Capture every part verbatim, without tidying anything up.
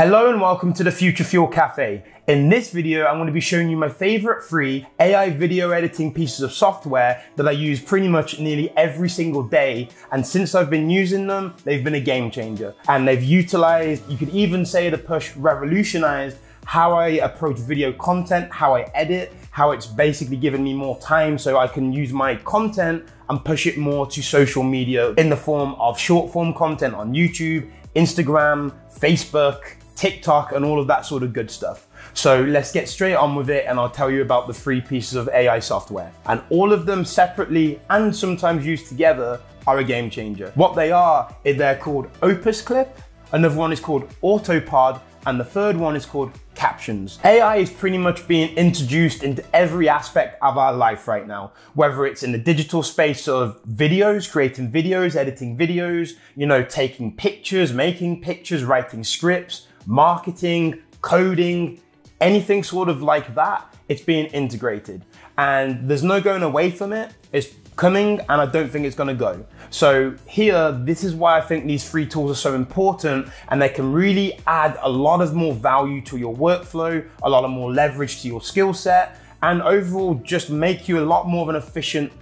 Hello and welcome to The Future Fuel Cafe. In this video, I'm going to be showing you my favorite free A I video editing pieces of software that I use pretty much nearly every single day. And since I've been using them, they've been a game changer. And they've utilized, you could even say the push revolutionized how I approach video content, how I edit, how it's basically given me more time so I can use my content and push it more to social media in the form of short form content on YouTube, Instagram, Facebook, TikTok, and all of that sort of good stuff. So let's get straight on with it, and I'll tell you about the free pieces of A I software. And all of them separately and sometimes used together are a game changer. What they are is they're called Opus Clip, another one is called AutoPod, and the third one is called Captions. A I is pretty much being introduced into every aspect of our life right now, whether it's in the digital space of videos, creating videos, editing videos, you know, taking pictures, making pictures, writing scripts, marketing, coding, anything sort of like that, it's being integrated. And there's no going away from it. It's coming, and I don't think it's gonna go. So here, this is why I think these free tools are so important, and they can really add a lot of more value to your workflow, a lot of more leverage to your skill set, and overall just make you a lot more of an efficient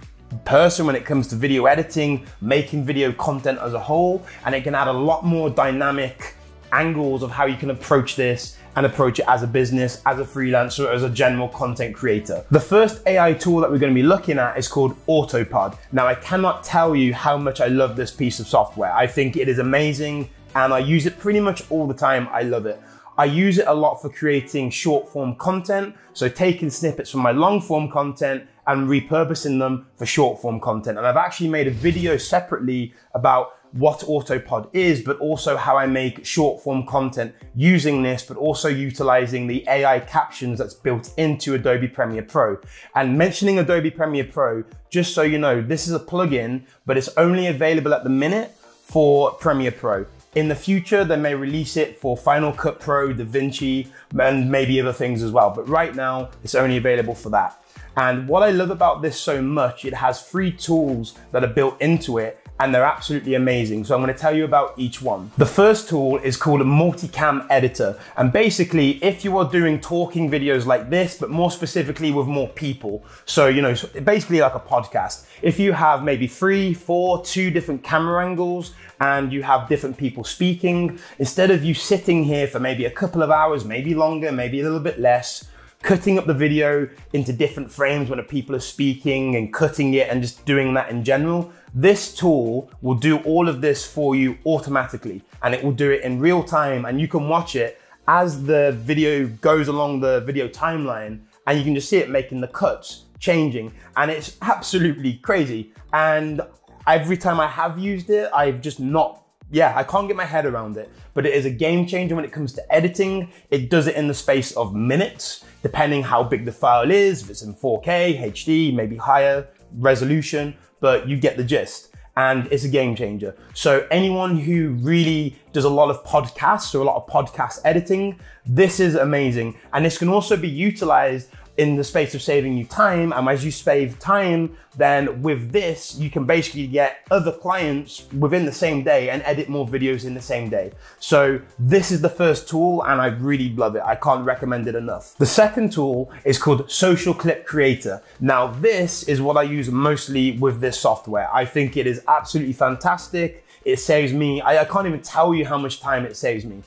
person when it comes to video editing, making video content as a whole, and it can add a lot more dynamic angles of how you can approach this and approach it as a business, as a freelancer, as a general content creator. The first A I tool that we're going to be looking at is called AutoPod. Now, I cannot tell you how much I love this piece of software. I think it is amazing, and I use it pretty much all the time. I love it. I use it a lot for creating short form content, so taking snippets from my long form content and repurposing them for short form content. And I've actually made a video separately about what AutoPod is, but also how I make short form content using this, but also utilizing the A I captions that's built into Adobe Premiere Pro. And mentioning Adobe Premiere Pro, just so you know, this is a plugin, but it's only available at the minute for Premiere Pro. In the future, they may release it for Final Cut Pro, DaVinci, and maybe other things as well. But right now, it's only available for that. And what I love about this so much, it has free tools that are built into it, and they're absolutely amazing. So I'm going to tell you about each one. The first tool is called a multicam editor. And basically, if you are doing talking videos like this, but more specifically with more people, so, you know, basically like a podcast, if you have maybe three, four, two different camera angles, and you have different people speaking, instead of you sitting here for maybe a couple of hours, maybe longer, maybe a little bit less, cutting up the video into different frames when the people are speaking and cutting it and just doing that in general, this tool will do all of this for you automatically, and it will do it in real time, and you can watch it as the video goes along the video timeline, and you can just see it making the cuts, changing, and it's absolutely crazy. And every time I have used it, I've just not Yeah, I can't get my head around it, but it is a game changer when it comes to editing. It does it in the space of minutes, depending how big the file is, if it's in four K, H D, maybe higher resolution, but you get the gist. And it's a game changer. So anyone who really does a lot of podcasts or a lot of podcast editing, this is amazing. And this can also be utilized in the space of saving you time. And as you save time, then with this, you can basically get other clients within the same day and edit more videos in the same day. So this is the first tool, and I really love it. I can't recommend it enough. The second tool is called Social Clip Creator. Now, this is what I use mostly with this software. I think it is absolutely fantastic. It saves me, I, I can't even tell you how much time it saves me.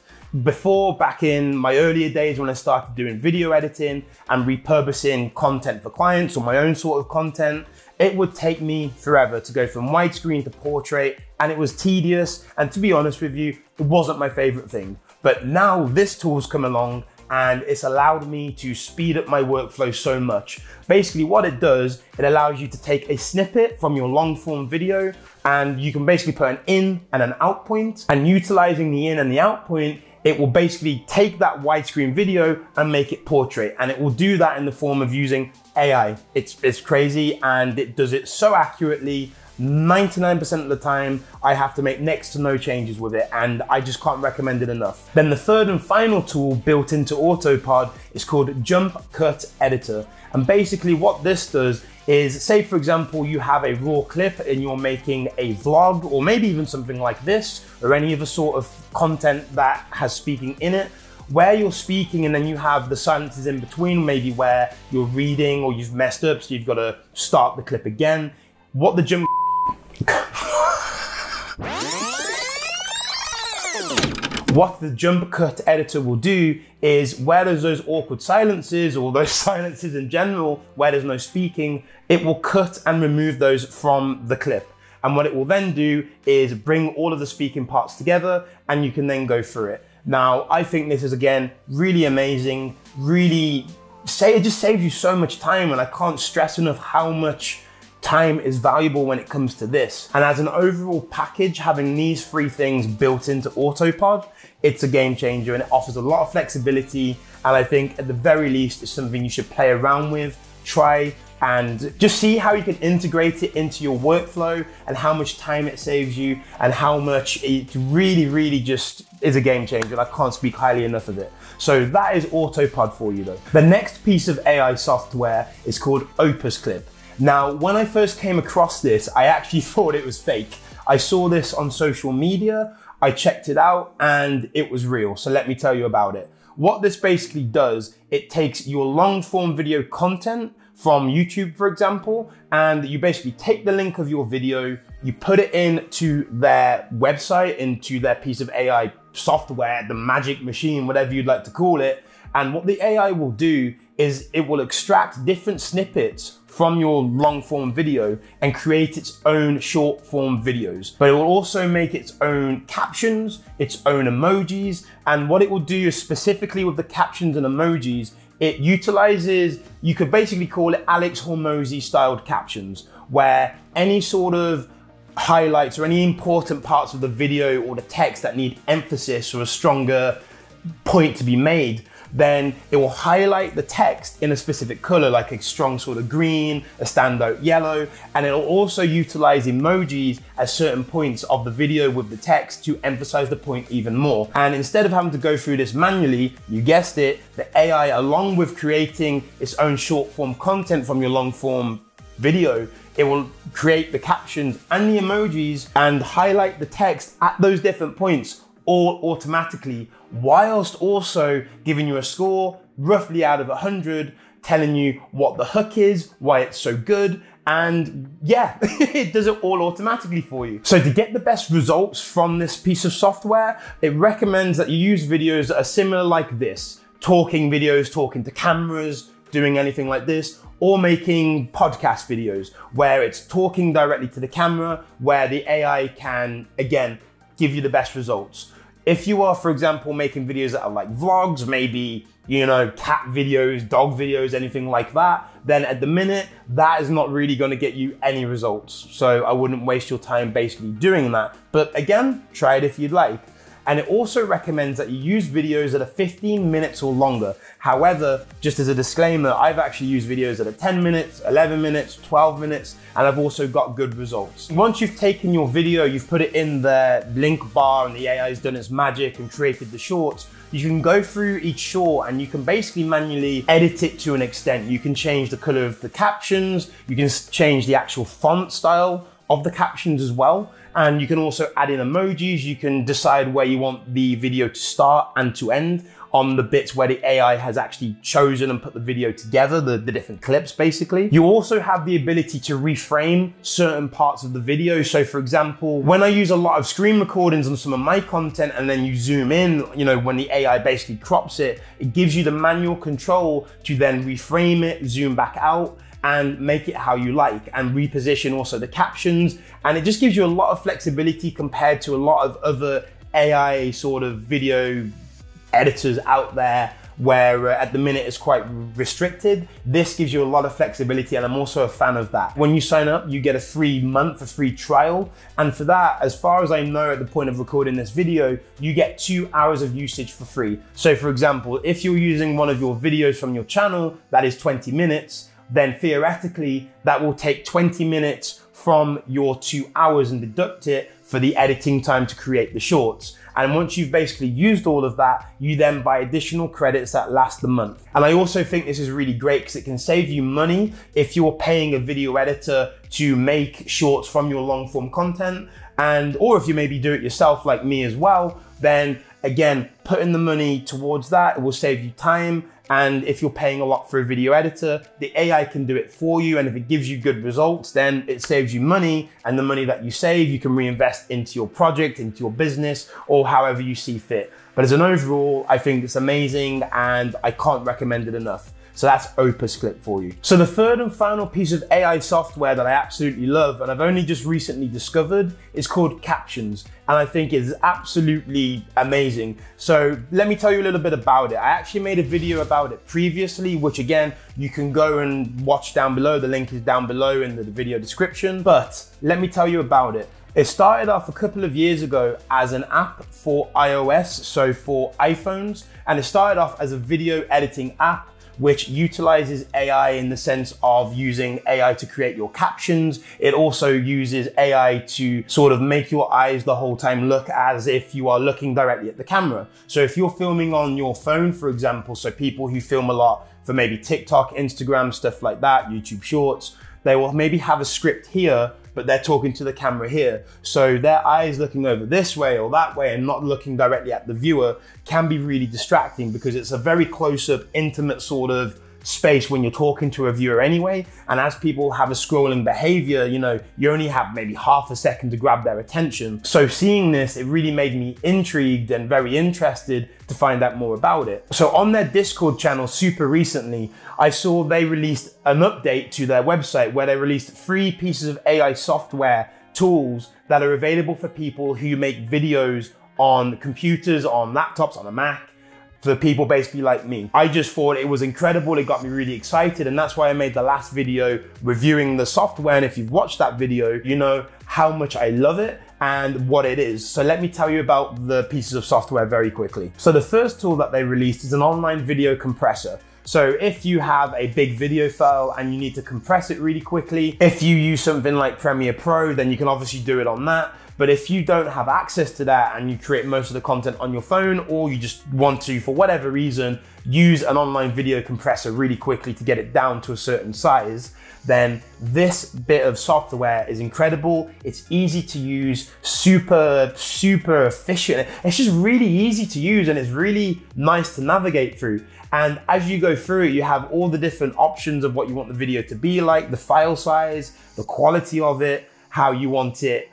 Before, back in my earlier days when I started doing video editing and repurposing content for clients or my own sort of content, it would take me forever to go from widescreen to portrait, and it was tedious. And to be honest with you, it wasn't my favorite thing. But now this tool's come along, and it's allowed me to speed up my workflow so much. Basically what it does, it allows you to take a snippet from your long form video, and you can basically put an in and an out point, and utilizing the in and the out point, it will basically take that widescreen video and make it portrait. And it will do that in the form of using A I. It's, it's crazy, and it does it so accurately. ninety-nine percent of the time, I have to make next to no changes with it, and I just can't recommend it enough. Then the third and final tool built into AutoPod is called Jump Cut Editor. And basically what this does is, say for example, you have a raw clip and you're making a vlog or maybe even something like this or any other sort of content that has speaking in it, where you're speaking and then you have the silences in between, maybe where you're reading or you've messed up, so you've got to start the clip again. What the gym... What the jump cut editor will do is, where there's those awkward silences or those silences in general, where there's no speaking, it will cut and remove those from the clip. And what it will then do is bring all of the speaking parts together and you can then go through it. Now, I think this is, again, really amazing, really, say, it just saves you so much time, and I can't stress enough how much time is valuable when it comes to this. And as an overall package, having these three things built into AutoPod, it's a game changer and it offers a lot of flexibility. And I think at the very least, it's something you should play around with, try, and just see how you can integrate it into your workflow and how much time it saves you and how much it really, really just is a game changer. I can't speak highly enough of it. So that is AutoPod for you though. The next piece of A I software is called Opus Clip. Now, when I first came across this, I actually thought it was fake. I saw this on social media, I checked it out, and it was real. So let me tell you about it. What this basically does, it takes your long form video content from YouTube, for example, and you basically take the link of your video, you put it into their website, into their piece of A I software, the magic machine, whatever you'd like to call it. And what the A I will do is it will extract different snippets from your long form video and create its own short form videos. But it will also make its own captions, its own emojis. And what it will do is, specifically with the captions and emojis, it utilizes, you could basically call it Alex Hormozi styled captions, where any sort of highlights or any important parts of the video or the text that need emphasis or a stronger point to be made, then it will highlight the text in a specific color, like a strong sort of green, a standout yellow, and it'll also utilize emojis at certain points of the video with the text to emphasize the point even more. And instead of having to go through this manually, you guessed it, the A I, along with creating its own short form content from your long form video, it will create the captions and the emojis and highlight the text at those different points, all automatically, whilst also giving you a score roughly out of one hundred, telling you what the hook is, why it's so good, and yeah, it does it all automatically for you. So to get the best results from this piece of software, it recommends that you use videos that are similar like this, talking videos, talking to cameras, doing anything like this, or making podcast videos where it's talking directly to the camera, where the A I can, again, give you the best results. If you are, for example, making videos that are like vlogs, maybe, you know, cat videos, dog videos, anything like that, then at the minute, that is not really gonna get you any results. So I wouldn't waste your time basically doing that. But again, try it if you'd like. And it also recommends that you use videos that are fifteen minutes or longer. However, just as a disclaimer, I've actually used videos that are ten minutes, eleven minutes, twelve minutes, and I've also got good results. Once you've taken your video, you've put it in the link bar and the A I's done its magic and created the shorts, you can go through each short and you can basically manually edit it to an extent. You can change the color of the captions, you can change the actual font style of the captions as well. And you can also add in emojis. You can decide where you want the video to start and to end on the bits where the A I has actually chosen and put the video together, the, the different clips basically. You also have the ability to reframe certain parts of the video. So for example, when I use a lot of screen recordings on some of my content and then you zoom in, you know, when the A I basically crops it, it gives you the manual control to then reframe it, zoom back out, and make it how you like, and reposition also the captions. And it just gives you a lot of flexibility compared to a lot of other A I sort of video editors out there, where uh, at the minute it's quite restricted. This gives you a lot of flexibility, and I'm also a fan of that. When you sign up, you get a free month, a free trial. And for that, as far as I know at the point of recording this video, you get two hours of usage for free. So for example, if you're using one of your videos from your channel, that is twenty minutes, then theoretically, that will take twenty minutes from your two hours and deduct it for the editing time to create the shorts. And once you've basically used all of that, you then buy additional credits that last the month. And I also think this is really great because it can save you money if you're paying a video editor to make shorts from your long form content. And, or if you maybe do it yourself like me as well, then again, putting the money towards that, it will save you time. And if you're paying a lot for a video editor, the A I can do it for you. And if it gives you good results, then it saves you money. And the money that you save, you can reinvest into your project, into your business, or however you see fit. But as an overall, I think it's amazing and I can't recommend it enough. So that's Opus Clip for you. So the third and final piece of A I software that I absolutely love, and I've only just recently discovered, is called Captions. And I think it's absolutely amazing. So let me tell you a little bit about it. I actually made a video about it previously, which again, you can go and watch down below. The link is down below in the video description, but let me tell you about it. It started off a couple of years ago as an app for iOS, so for iPhones, and it started off as a video editing app which utilizes A I in the sense of using A I to create your captions. It also uses A I to sort of make your eyes the whole time look as if you are looking directly at the camera. So if you're filming on your phone, for example, so people who film a lot for maybe TikTok, Instagram, stuff like that, YouTube Shorts, they will maybe have a script here, but they're talking to the camera here. So their eyes looking over this way or that way and not looking directly at the viewer can be really distracting because it's a very close-up, intimate sort of space when you're talking to a viewer anyway. And as people have a scrolling behavior, you know, you only have maybe half a second to grab their attention. So seeing this, it really made me intrigued and very interested to find out more about it. So on their Discord channel super recently, I saw they released an update to their website where they released three pieces of A I software tools that are available for people who make videos on computers, on laptops, on a Mac, for people basically like me. I just thought it was incredible, it got me really excited, and that's why I made the last video reviewing the software, and if you've watched that video, you know how much I love it and what it is. So let me tell you about the pieces of software very quickly. So the first tool that they released is an online video compressor. So if you have a big video file and you need to compress it really quickly, if you use something like Premiere Pro, then you can obviously do it on that. But if you don't have access to that and you create most of the content on your phone, or you just want to, for whatever reason, use an online video compressor really quickly to get it down to a certain size, then this bit of software is incredible. It's easy to use, super, super efficient. It's just really easy to use and it's really nice to navigate through. And as you go through it, you have all the different options of what you want the video to be like, the file size, the quality of it, how you want it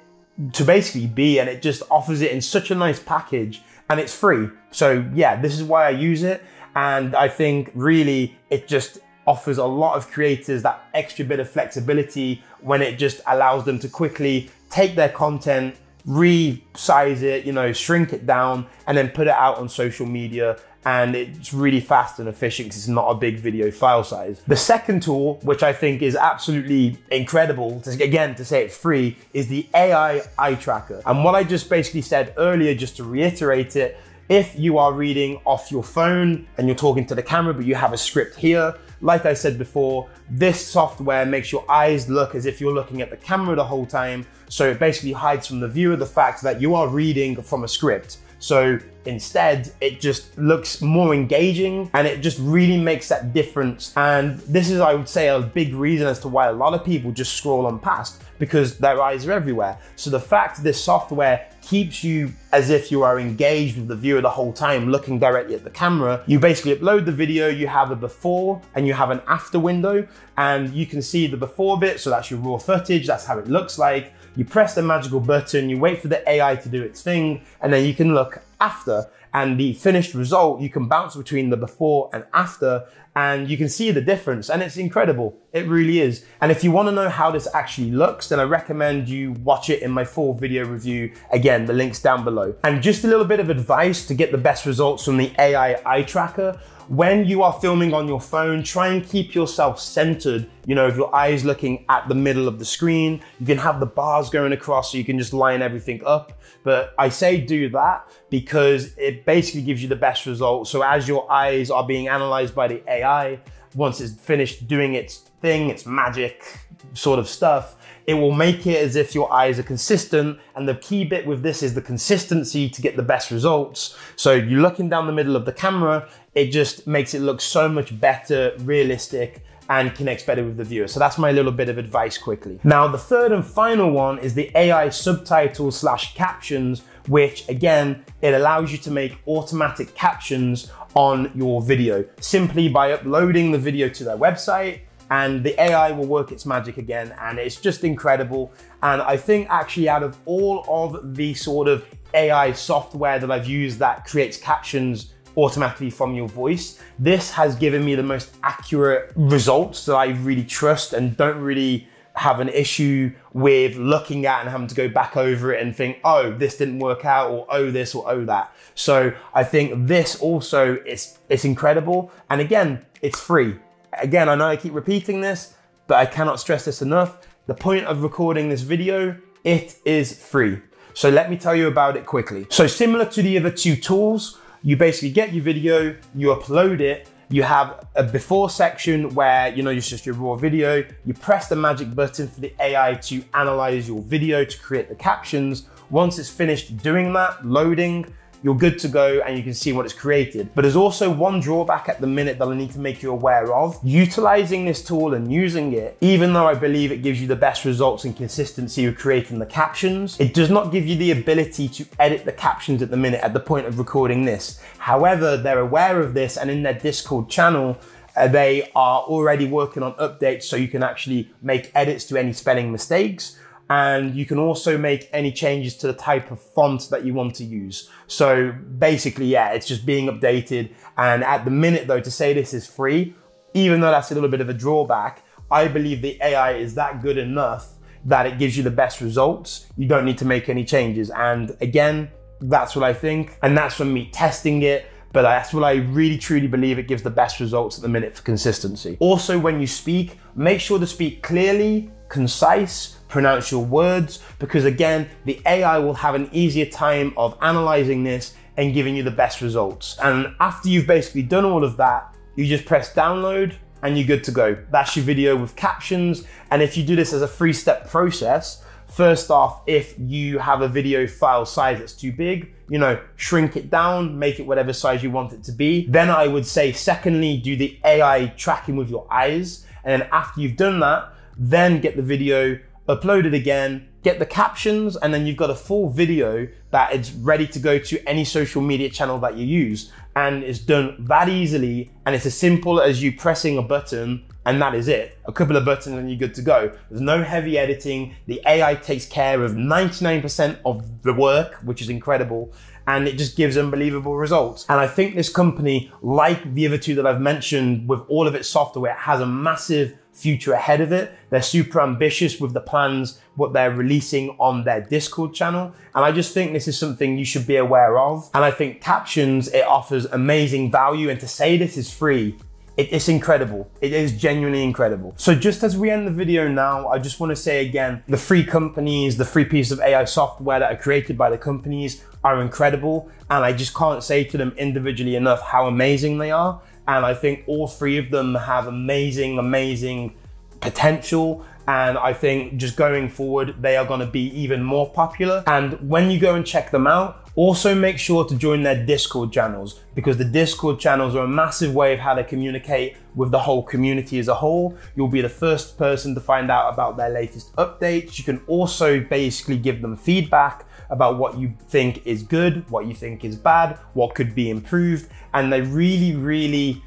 to basically be, and it just offers it in such a nice package and it's free. So yeah, this is why I use it. And I think really it just offers a lot of creators that extra bit of flexibility when it just allows them to quickly take their content, resize it, you know, shrink it down and then put it out on social media. And it's really fast and efficient because it's not a big video file size. The second tool, which I think is absolutely incredible, to, again, to say it's free, is the A I eye tracker. And what I just basically said earlier, just to reiterate it, if you are reading off your phone and you're talking to the camera, but you have a script here, like I said before, this software makes your eyes look as if you're looking at the camera the whole time. So it basically hides from the viewer the fact that you are reading from a script. So instead, it just looks more engaging and it just really makes that difference. And this is, I would say, a big reason as to why a lot of people just scroll on past because their eyes are everywhere. So the fact this software keeps you as if you are engaged with the viewer the whole time, looking directly at the camera, you basically upload the video, you have a before and you have an after window, and you can see the before bit, so that's your raw footage, that's how it looks like. You press the magical button, you wait for the A I to do its thing, and then you can look after. And the finished result, you can bounce between the before and after, and you can see the difference, and it's incredible. It really is. And if you want to know how this actually looks, then I recommend you watch it in my full video review. Again, the link's down below. And just a little bit of advice to get the best results from the A I eye tracker. When you are filming on your phone, try and keep yourself centered. You know, if your eye's looking at the middle of the screen, you can have the bars going across so you can just line everything up. But I say do that because it basically gives you the best results. So as your eyes are being analyzed by the A I, once it's finished doing its thing, its magic sort of stuff, it will make it as if your eyes are consistent. And the key bit with this is the consistency to get the best results. So you're looking down the middle of the camera, it just makes it look so much better, realistic, and connects better with the viewer. So that's my little bit of advice quickly. Now, the third and final one is the A I subtitle slash captions, which again, it allows you to make automatic captions on your video simply by uploading the video to their website, and the A I will work its magic again. And it's just incredible. And I think actually out of all of the sort of A I software that I've used that creates captions automatically from your voice, this has given me the most accurate results that I really trust and don't really have an issue with looking at and having to go back over it and think, oh, this didn't work out, or oh, this, or oh, that. So I think this also is, it's incredible. And again, it's free. Again, I know I keep repeating this, but I cannot stress this enough. The point of recording this video, it is free. So let me tell you about it quickly. So similar to the other two tools, you basically get your video, you upload it, you have a before section where, you know, it's just your raw video, you press the magic button for the A I to analyze your video to create the captions. Once it's finished doing that, loading, you're good to go and you can see what it's created. But there's also one drawback at the minute that I need to make you aware of. Utilizing this tool and using it, even though I believe it gives you the best results and consistency of creating the captions, it does not give you the ability to edit the captions at the minute at the point of recording this. However, they're aware of this, and in their Discord channel, uh, they are already working on updates so you can actually make edits to any spelling mistakes. And you can also make any changes to the type of font that you want to use. So basically, yeah, it's just being updated. And at the minute though, to say this is free, even though that's a little bit of a drawback, I believe the A I is that good enough that it gives you the best results. You don't need to make any changes. And again, that's what I think. And that's from me testing it. But that's what I really truly believe, it gives the best results at the minute for consistency. Also, when you speak, make sure to speak clearly, concise, pronounce your words, because again, the A I will have an easier time of analyzing this and giving you the best results. And after you've basically done all of that, you just press download and you're good to go. That's your video with captions. And if you do this as a three-step process, first off, if you have a video file size that's too big, you know, shrink it down, make it whatever size you want it to be. Then I would say, secondly, do the A I tracking with your eyes. And then after you've done that, then get the video upload it again, get the captions, and then you've got a full video that is ready to go to any social media channel that you use. And it's done that easily, and it's as simple as you pressing a button, and that is it. A couple of buttons and you're good to go. There's no heavy editing. The A I takes care of ninety-nine percent of the work, which is incredible, and it just gives unbelievable results. And I think this company, like the other two that I've mentioned, with all of its software, has a massive future ahead of it. They're super ambitious with the plans, what they're releasing on their Discord channel. And I just think this is something you should be aware of. And I think captions, it offers amazing value. And to say this is free, it is incredible. It is genuinely incredible. So just as we end the video now, I just want to say again, the free companies, the free piece of A I software that are created by the companies are incredible. And I just can't say to them individually enough how amazing they are. And I think all three of them have amazing, amazing potential. And I think just going forward, they are gonna be even more popular. And when you go and check them out, also make sure to join their Discord channels, because the Discord channels are a massive way of how they communicate with the whole community as a whole. You'll be the first person to find out about their latest updates. You can also basically give them feedback about what you think is good, what you think is bad, what could be improved. And they really, really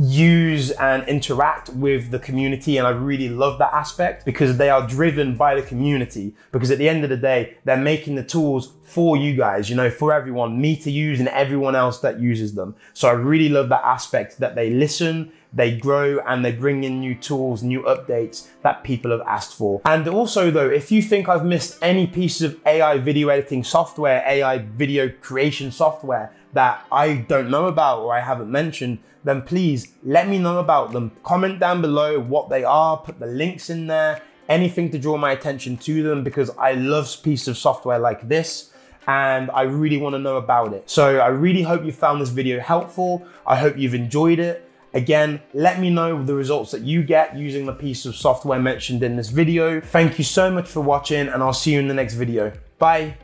use and interact with the community. And I really love that aspect, because they are driven by the community, because at the end of the day, they're making the tools for you guys, you know, for everyone, me to use and everyone else that uses them. So I really love that aspect, that they listen, they grow, and they bring in new tools, new updates that people have asked for. And also though, if you think I've missed any pieces of A I video editing software, A I video creation software that I don't know about or I haven't mentioned, then please let me know about them. Comment down below what they are, put the links in there, anything to draw my attention to them, because I love pieces of software like this and I really want to know about it. So I really hope you found this video helpful. I hope you've enjoyed it. Again, let me know the results that you get using the piece of software mentioned in this video. Thank you so much for watching, and I'll see you in the next video. Bye.